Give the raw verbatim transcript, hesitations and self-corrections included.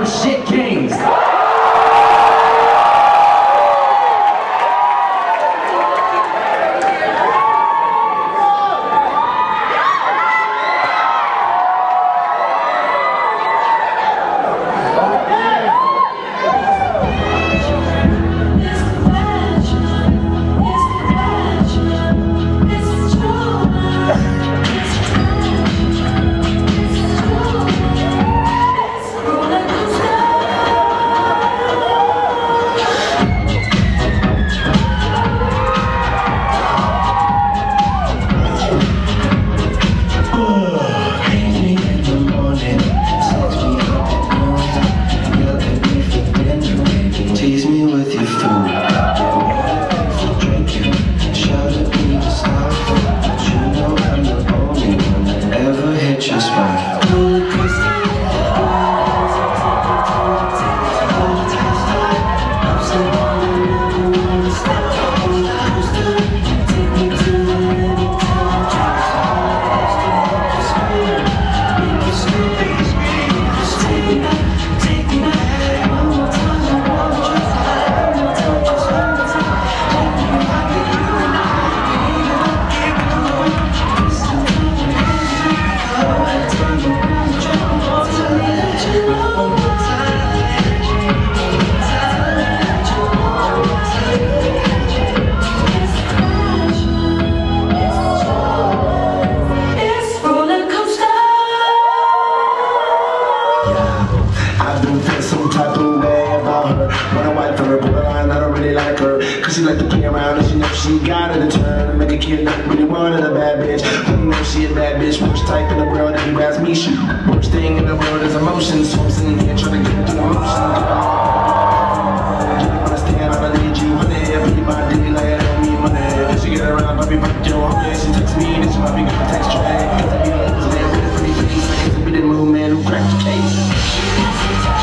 from Shit Kingz. She like to play around and she knows she got it in turn. Make a kid look really one and a bad bitch. Who knows she a bad bitch? Worst type in the world if you ask me. She worst thing in the world is emotions. So I'm sitting here trying to get through emotions. You understand I need you, honey. Every day my day like I don't need money. She get around, but be my job. She texts me and she might be gonna text you. Cause I be like, it's a damn pretty face. Cause I be the little man who cracked the case.